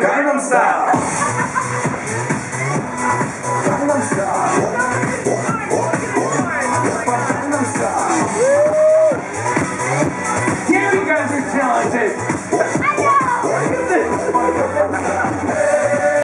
Gangnam Style.